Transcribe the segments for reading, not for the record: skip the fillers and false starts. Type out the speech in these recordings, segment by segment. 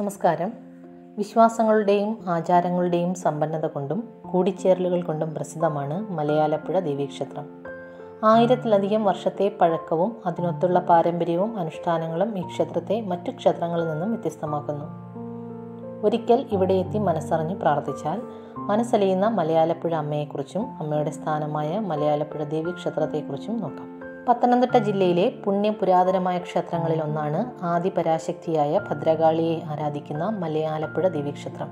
നമസ്കാരം. വിശ്വാസങ്ങളുടെയും ആചാരങ്ങളുടെയും സമ്പന്നത കൊണ്ടും കൂടിച്ചേരലുകൾ കൊണ്ടും പ്രസിദ്ധമാണ് മലയാലപ്പുഴ ദേവീക്ഷേത്രം. 1000-ലധികം വർഷത്തെ പഴക്കവും അതിനൊത്തുള്ള പാരമ്പര്യവും അനുഷ്ഠാനങ്ങളും ഈ ക്ഷേത്രത്തെ മറ്റു ക്ഷേത്രങ്ങളിൽ നിന്നും വ്യത്യസ്തമാക്കുന്നു. ഒരിക്കൽ ഇവിടെ എത്തി മനസ്സറിഞ്ഞ് പ്രാർത്ഥിച്ചാൽ മനസ്സലിയുന്ന മലയാലപ്പുഴ അമ്മയെക്കുറിച്ചും അമ്മയുടെ സ്ഥാനമായ മലയാലപ്പുഴ ദേവീക്ഷേത്രത്തെക്കുറിച്ചും നോക്കാം. പത്തനംതിട്ട ജില്ലയിലെ പുണ്യപുരാതനമായ ക്ഷേത്രങ്ങളിൽ ഒന്നാണ് ആദിപരാശക്തിയായ ഭദ്രകാളിയെ ആരാധിക്കുന്ന മലയാലപ്പുഴ ദേവീക്ഷേത്രം.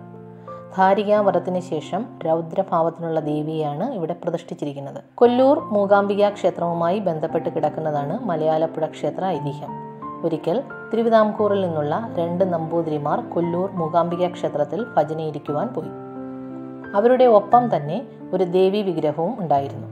ധാരികാവ്രതത്തിന് ശേഷം രൗദ്രഭാവത്തിനുള്ള ദേവിയെയാണ് ഇവിടെ പ്രതിഷ്ഠിച്ചിരിക്കുന്നത്. കൊല്ലൂർ മൂകാംബിക ക്ഷേത്രവുമായി ബന്ധപ്പെട്ട് കിടക്കുന്നതാണ് മലയാലപ്പുഴ ക്ഷേത്ര ഐതിഹ്യം. ഒരിക്കൽ തിരുവിതാംകൂറിൽ നിന്നുള്ള 2 നമ്പൂതിരിമാർ കൊല്ലൂർ മൂകാംബിക ക്ഷേത്രത്തിൽ ഭജനയിരിക്കുവാൻ പോയി. അവരുടെ ഒപ്പം തന്നെ ഒരു ദേവീ വിഗ്രഹവും ഉണ്ടായിരുന്നു.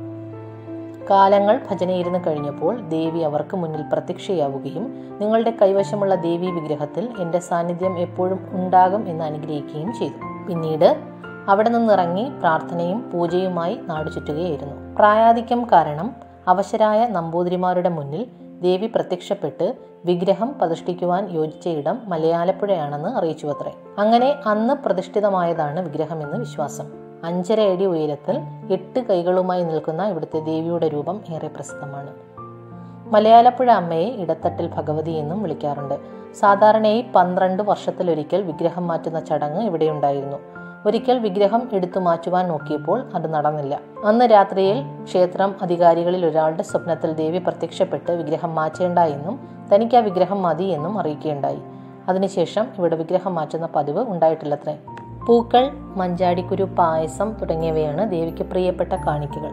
കാലങ്ങൾ ഭജനയിരുന്ന് കഴിഞ്ഞപ്പോൾ ദേവി അവർക്ക് മുന്നിൽ പ്രത്യക്ഷയാവുകയും നിങ്ങളുടെ കൈവശമുള്ള ദേവീ വിഗ്രഹത്തിൽ എൻ്റെ സാന്നിധ്യം എപ്പോഴും ഉണ്ടാകും എന്ന് അനുഗ്രഹിക്കുകയും ചെയ്തു. പിന്നീട് അവിടെ നിന്നിറങ്ങി പ്രാർത്ഥനയും പൂജയുമായി നാടു ചുറ്റുകയായിരുന്നു. പ്രായാധിക്യം കാരണം അവശരായ നമ്പൂതിരിമാരുടെ മുന്നിൽ ദേവി പ്രത്യക്ഷപ്പെട്ട് വിഗ്രഹം പ്രതിഷ്ഠിക്കുവാൻ യോജിച്ച ഇടം മലയാലപ്പുഴയാണെന്ന് അറിയിച്ചുവത്രേ. അങ്ങനെ അന്ന് പ്രതിഷ്ഠിതമായതാണ് വിഗ്രഹമെന്ന് വിശ്വാസം. 5.5 അടി ഉയരത്തിൽ 8 കൈകളുമായി നിൽക്കുന്ന ഇവിടുത്തെ ദേവിയുടെ രൂപം ഏറെ പ്രസിദ്ധമാണ്. മലയാലപ്പുഴ അമ്മയെ ഇടത്തട്ടിൽ ഭഗവതി എന്നും വിളിക്കാറുണ്ട്. സാധാരണയായി 12 വർഷത്തിലൊരിക്കൽ വിഗ്രഹം മാറ്റുന്ന ചടങ്ങ് ഇവിടെ ഉണ്ടായിരുന്നു. ഒരിക്കൽ വിഗ്രഹം എടുത്തു മാറ്റുവാൻ നോക്കിയപ്പോൾ അത് നടന്നില്ല. അന്ന് രാത്രിയിൽ ക്ഷേത്രം അധികാരികളിൽ ഒരാളുടെ സ്വപ്നത്തിൽ ദേവി പ്രത്യക്ഷപ്പെട്ട് വിഗ്രഹം മാറ്റേണ്ട എന്നും തനിക്ക് ആ വിഗ്രഹം മതി എന്നും അറിയിക്കുകയുണ്ടായി. അതിനുശേഷം ഇവിടെ വിഗ്രഹം മാറ്റുന്ന പതിവ് ഉണ്ടായിട്ടില്ലത്രേ. പൂക്കൾ, മഞ്ചാടിക്കുരു, പായസം തുടങ്ങിയവയാണ് ദേവിക്ക് പ്രിയപ്പെട്ട കാണിക്കകൾ.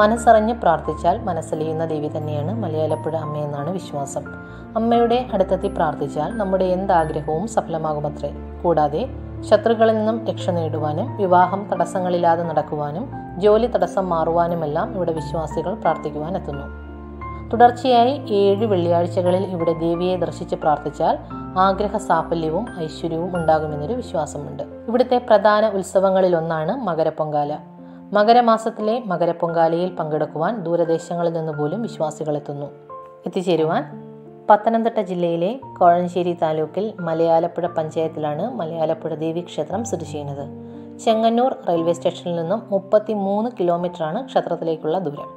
മനസ്സറിഞ്ഞ് പ്രാർത്ഥിച്ചാൽ മനസ്സലിയുന്ന ദേവി തന്നെയാണ് മലയാലപ്പുഴ അമ്മയെന്നാണ് വിശ്വാസം. അമ്മയുടെ അടുത്തെത്തി പ്രാർത്ഥിച്ചാൽ നമ്മുടെ എന്താഗ്രഹവും സഫലമാകുമത്രേ. കൂടാതെ ശത്രുക്കളിൽ നിന്നും രക്ഷ നേടുവാനും വിവാഹം തടസ്സങ്ങളില്ലാതെ നടക്കുവാനും ജോലി തടസ്സം മാറുവാനുമെല്ലാം ഇവിടെ വിശ്വാസികൾ പ്രാർത്ഥിക്കുവാനെത്തുന്നു. തുടർച്ചയായി 7 വെള്ളിയാഴ്ചകളിൽ ഇവിടെ ദേവിയെ ദർശിച്ച് പ്രാർത്ഥിച്ചാൽ ആഗ്രഹ സാഫല്യവും ഐശ്വര്യവും ഉണ്ടാകുമെന്നൊരു വിശ്വാസമുണ്ട്. ഇവിടുത്തെ പ്രധാന ഉത്സവങ്ങളിലൊന്നാണ് മകരപ്പൊങ്കാല. മകരമാസത്തിലെ മകരപ്പൊങ്കാലയിൽ പങ്കെടുക്കുവാൻ ദൂരദേശങ്ങളിൽ നിന്നുപോലും വിശ്വാസികളെത്തുന്നു. എത്തിച്ചേരുവാൻ പത്തനംതിട്ട ജില്ലയിലെ കോഴഞ്ചേരി താലൂക്കിൽ മലയാലപ്പുഴ പഞ്ചായത്തിലാണ് മലയാലപ്പുഴ ദേവീക്ഷേത്രം സ്ഥിതി ചെയ്യുന്നത്. ചെങ്ങന്നൂർ റെയിൽവേ സ്റ്റേഷനിൽ നിന്നും 33 കിലോമീറ്ററാണ് ക്ഷേത്രത്തിലേക്കുള്ള ദൂരം.